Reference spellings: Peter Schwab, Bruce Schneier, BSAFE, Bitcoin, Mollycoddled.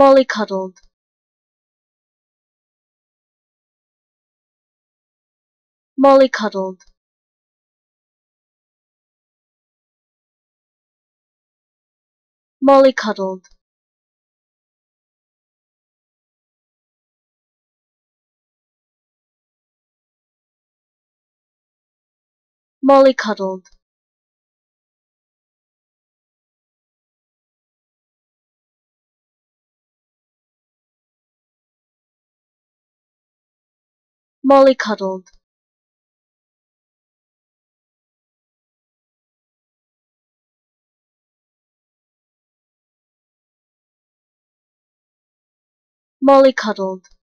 Mollycoddled. Mollycoddled. Mollycoddled. Mollycoddled. Mollycoddled. Mollycoddled.